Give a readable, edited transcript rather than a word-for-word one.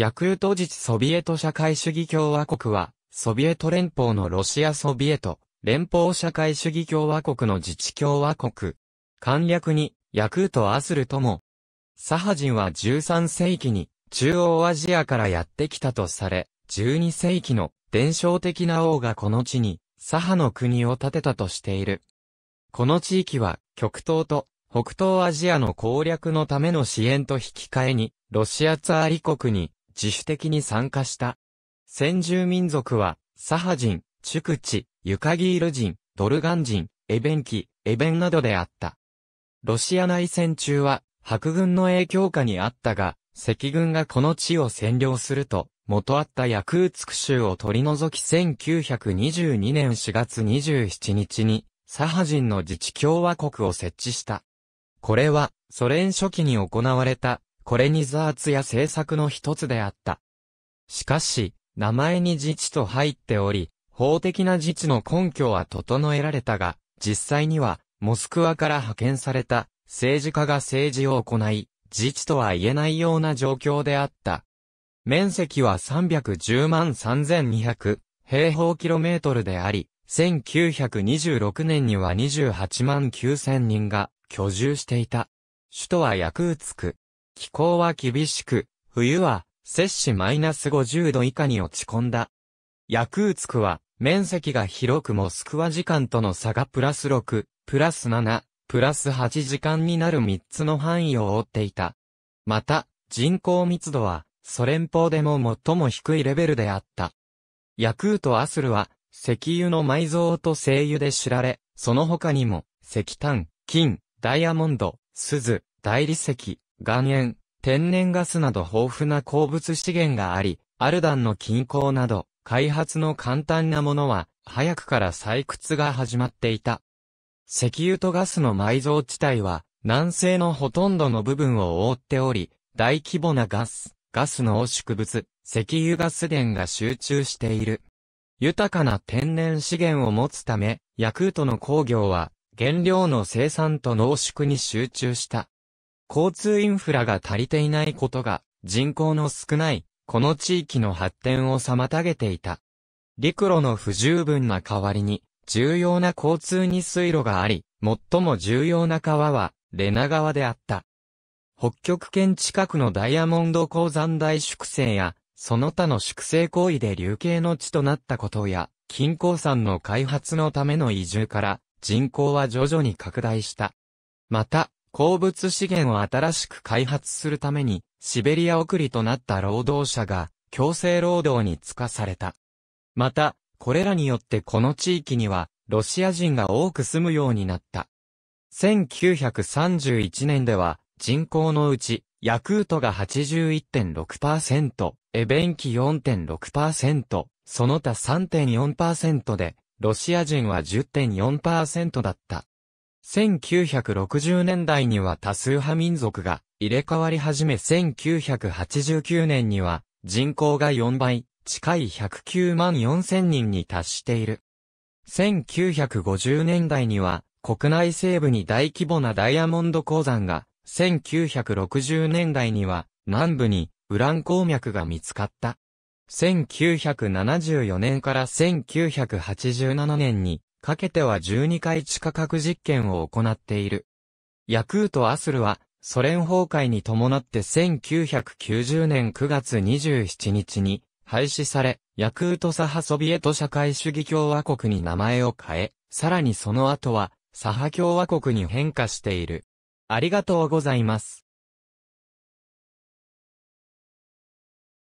ヤクート自治ソビエト社会主義共和国は、ソビエト連邦のロシアソビエト連邦社会主義共和国の自治共和国。簡略に、ヤクート・アスルとも。サハジンは13世紀に中央アジアからやってきたとされ、12世紀の伝承的な王がこの地に、サハの国を建てたとしている。この地域は、極東と北東アジアの攻略のための支援と引き換えに、ロシアツァーリ国に自主的に参加した。先住民族は、サハ人、チュクチ、ユカギール人、ドルガン人、エベンキ、エベンなどであった。ロシア内戦中は、白軍の影響下にあったが、赤軍がこの地を占領すると、元あったヤクーツク州を取り除き1922年4月27日に、サハ人の自治共和国を設置した。これは、ソ連初期に行われた、コレニザーツや政策の一つであった。しかし、名前に自治と入っており、法的な自治の根拠は整えられたが、実際には、モスクワから派遣された政治家が政治を行い、自治とは言えないような状況であった。面積は310万3200平方キロメートルであり、1926年には28万9000人が居住していた。首都はヤクーツク。気候は厳しく、冬は摂氏-50度以下に落ち込んだ。ヤクーツクは面積が広くモスクワ時間との差が+6、+7、+8時間になる3つの範囲を覆っていた。また、人口密度はソ連邦でも最も低いレベルであった。ヤクート・アスルは石油の埋蔵と精油で知られ、その他にも石炭、金、ダイヤモンド、錫、大理石、岩塩、天然ガスなど豊富な鉱物資源があり、アルダンの金鉱など開発の簡単なものは早くから採掘が始まっていた。石油とガスの埋蔵地帯は南西のほとんどの部分を覆っており、大規模なガスの濃縮物、石油ガス田が集中している。豊かな天然資源を持つため、ヤクートの工業は原料の生産と濃縮に集中した。交通インフラが足りていないことが人口の少ないこの地域の発展を妨げていた。陸路の不十分な代わりに、重要な交通に水路があり、最も重要な川は、レナ川であった。北極圏近くのダイヤモンド鉱山大粛清や、その他の粛清行為で流刑の地となったことや、金鉱山の開発のための移住から、人口は徐々に拡大した。また、鉱物資源を新しく開発するために、シベリア送りとなった労働者が、強制労働に就かされた。また、これらによってこの地域には、ロシア人が多く住むようになった。1931年では、人口のうち、ヤクートが 81.6%、エベンキ 4.6%、その他 3.4% で、ロシア人は 10.4% だった。1960年代には多数派民族が入れ替わり始め、1989年には、人口が4倍。近い109万4000人に達している。1950年代には国内西部に大規模なダイヤモンド鉱山が、1960年代には南部にウラン鉱脈が見つかった。1974年から1987年にかけては12回地下核実験を行っている。ヤクート・アスルはソ連崩壊に伴って1990年9月27日に廃止され、ヤクートサハソビエト社会主義共和国に名前を変え、さらにその後は、サハ共和国に変化している。ありがとうございます。